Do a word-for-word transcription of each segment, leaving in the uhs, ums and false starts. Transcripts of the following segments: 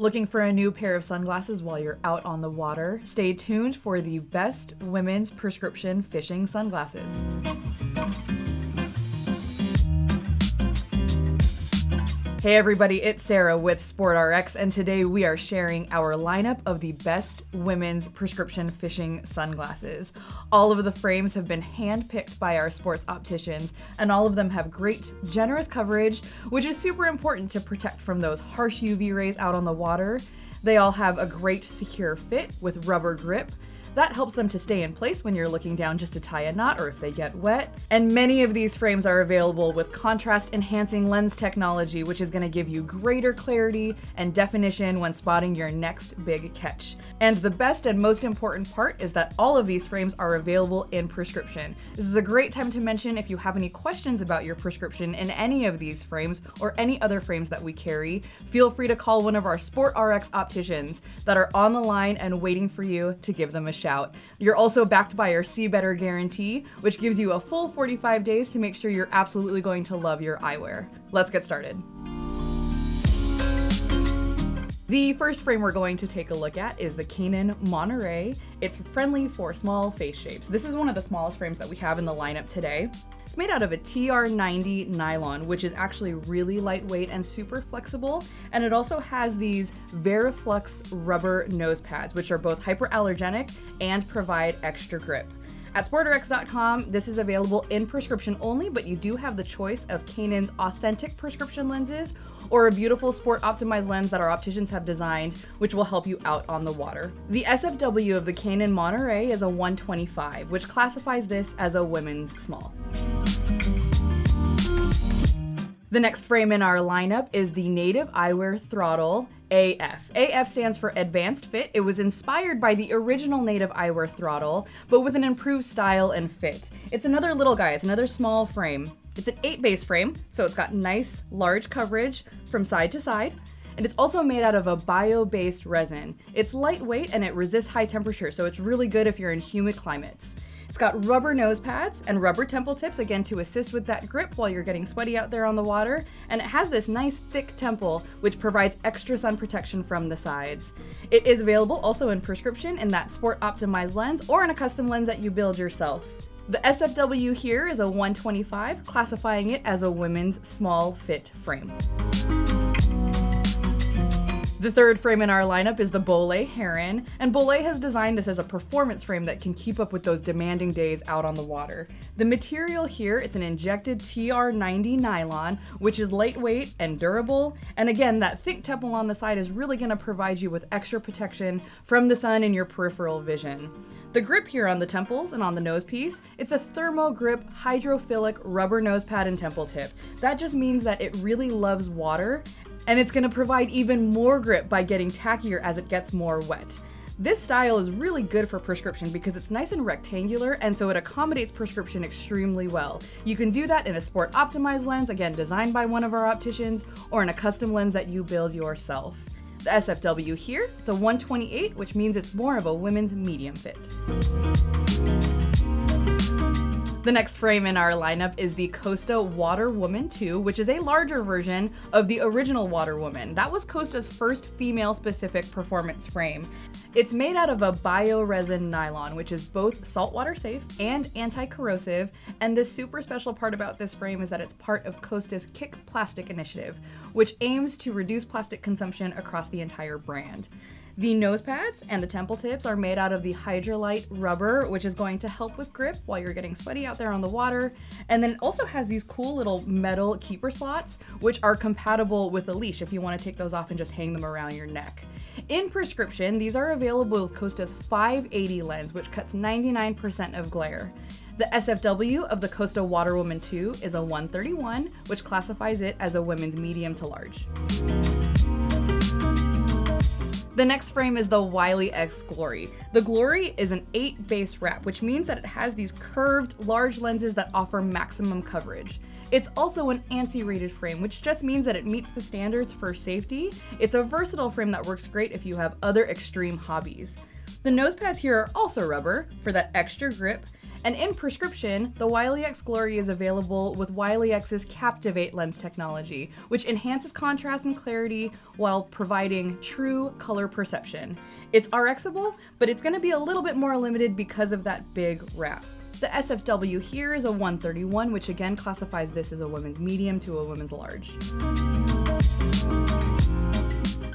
Looking for a new pair of sunglasses while you're out on the water? Stay tuned for the best women's prescription fishing sunglasses. Hey everybody, it's Sarah with SportRx, and today we are sharing our lineup of the best women's prescription fishing sunglasses. All of the frames have been handpicked by our sports opticians, and all of them have great, generous coverage, which is super important to protect from those harsh U V rays out on the water. They all have a great secure fit with rubber grip. That helps them to stay in place when you're looking down just to tie a knot or if they get wet. And many of these frames are available with contrast enhancing lens technology, which is going to give you greater clarity and definition when spotting your next big catch. And the best and most important part is that all of these frames are available in prescription. This is a great time to mention if you have any questions about your prescription in any of these frames or any other frames that we carry, feel free to call one of our SportRx opticians that are on the line and waiting for you to give them a shout. You're also backed by our See Better guarantee, which gives you a full forty-five days to make sure you're absolutely going to love your eyewear. Let's get started. The first frame we're going to take a look at is the Kaenon Monterey. It's friendly for small face shapes. This is one of the smallest frames that we have in the lineup today. It's made out of a T R ninety nylon, which is actually really lightweight and super flexible. And it also has these Veriflux rubber nose pads, which are both hyperallergenic and provide extra grip. At SportRx dot com, this is available in prescription only, but you do have the choice of Kaenon's authentic prescription lenses or a beautiful sport optimized lens that our opticians have designed, which will help you out on the water. The S F W of the Kaenon Monterey is a one twenty-five, which classifies this as a women's small. The next frame in our lineup is the Native Eyewear Throttle A F. A F stands for Advanced Fit. It was inspired by the original Native Eyewear Throttle, but with an improved style and fit. It's another little guy, it's another small frame. It's an eight base frame, so it's got nice large coverage from side to side. And it's also made out of a bio-based resin. It's lightweight and it resists high temperature, so it's really good if you're in humid climates. It's got rubber nose pads and rubber temple tips, again, to assist with that grip while you're getting sweaty out there on the water. And it has this nice thick temple, which provides extra sun protection from the sides. It is available also in prescription in that sport optimized lens or in a custom lens that you build yourself. The S F W here is a one twenty-five, classifying it as a women's small fit frame. The third frame in our lineup is the Bolle Heron, and Bolle has designed this as a performance frame that can keep up with those demanding days out on the water. The material here, it's an injected T R ninety nylon, which is lightweight and durable. And again, that thick temple on the side is really gonna provide you with extra protection from the sun and your peripheral vision. The grip here on the temples and on the nose piece, it's a ThermoGrip hydrophilic rubber nose pad and temple tip. That just means that it really loves water, and it's going to provide even more grip by getting tackier as it gets more wet. This style is really good for prescription because it's nice and rectangular, and so it accommodates prescription extremely well. You can do that in a sport optimized lens, again designed by one of our opticians, or in a custom lens that you build yourself. The S F W here, it's a one twenty-eight, which means it's more of a women's medium fit. The next frame in our lineup is the Costa Waterwoman two, which is a larger version of the original Waterwoman. That was Costa's first female-specific performance frame. It's made out of a bioresin nylon, which is both saltwater safe and anti-corrosive. And the super special part about this frame is that it's part of Costa's Kick Plastic initiative, which aims to reduce plastic consumption across the entire brand. The nose pads and the temple tips are made out of the HydroLite rubber, which is going to help with grip while you're getting sweaty out there on the water. And then it also has these cool little metal keeper slots, which are compatible with a leash if you want to take those off and just hang them around your neck. In prescription, these are available with Costa's five eighty lens, which cuts ninety-nine percent of glare. The S F W of the Costa Waterwoman two is a one thirty-one, which classifies it as a women's medium to large. The next frame is the Wiley X Glory. The Glory is an eight base wrap, which means that it has these curved large lenses that offer maximum coverage. It's also an ANSI rated frame, which just means that it meets the standards for safety. It's a versatile frame that works great if you have other extreme hobbies. The nose pads here are also rubber for that extra grip, And in prescription, the Wiley X Glory is available with Wiley X's Captivate lens technology, which enhances contrast and clarity while providing true color perception. It's RXable, but it's gonna be a little bit more limited because of that big wrap. The S F W here is a one thirty-one, which again classifies this as a women's medium to a women's large.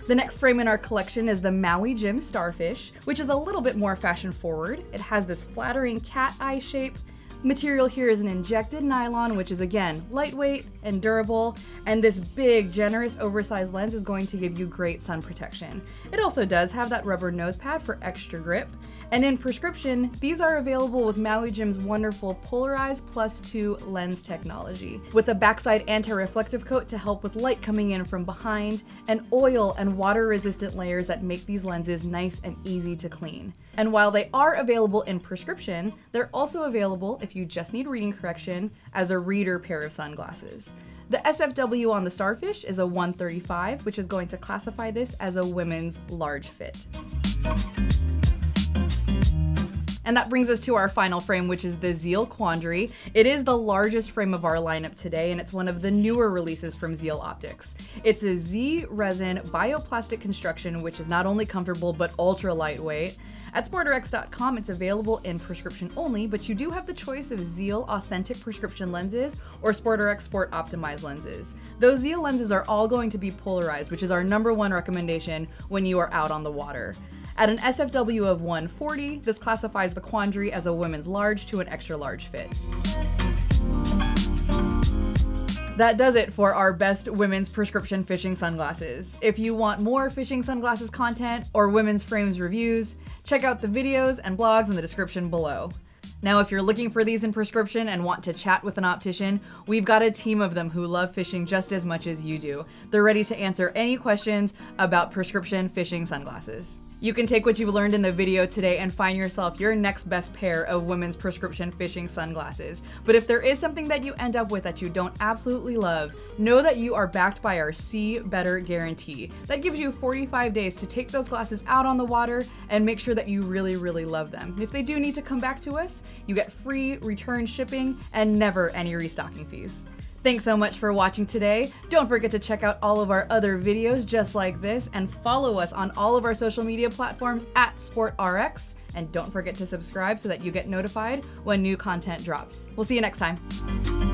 The next frame in our collection is the Maui Jim Starfish, which is a little bit more fashion forward. It has this flattering cat eye shape. Material here is an injected nylon, which is again lightweight and durable, and this big, generous, oversized lens is going to give you great sun protection. It also does have that rubber nose pad for extra grip. And in prescription, these are available with Maui Jim's wonderful Polarized Plus two lens technology, with a backside anti-reflective coat to help with light coming in from behind, and oil and water-resistant layers that make these lenses nice and easy to clean. And while they are available in prescription, they're also available, if you just need reading correction, as a reader pair of sunglasses. The S F W on the Starfish is a one thirty-five, which is going to classify this as a women's large fit. And that brings us to our final frame, which is the Zeal Quandary. It is the largest frame of our lineup today, and it's one of the newer releases from Zeal Optics. It's a Z-Resin bioplastic construction, which is not only comfortable, but ultra lightweight. At Sport R X dot com, it's available in prescription only, but you do have the choice of Zeal Authentic Prescription Lenses or SportRx Sport Optimized Lenses. Those Zeal lenses are all going to be polarized, which is our number one recommendation when you are out on the water. At an S F W of one forty, this classifies the Quandary as a women's large to an extra large fit. That does it for our best women's prescription fishing sunglasses. If you want more fishing sunglasses content or women's frames reviews, check out the videos and blogs in the description below. Now, if you're looking for these in prescription and want to chat with an optician, we've got a team of them who love fishing just as much as you do. They're ready to answer any questions about prescription fishing sunglasses. You can take what you've learned in the video today and find yourself your next best pair of women's prescription fishing sunglasses. But if there is something that you end up with that you don't absolutely love, know that you are backed by our See Better guarantee. That gives you forty-five days to take those glasses out on the water and make sure that you really, really love them. And if they do need to come back to us, you get free return shipping and never any restocking fees. Thanks so much for watching today. Don't forget to check out all of our other videos just like this and follow us on all of our social media platforms at Sport R X. And don't forget to subscribe so that you get notified when new content drops. We'll see you next time.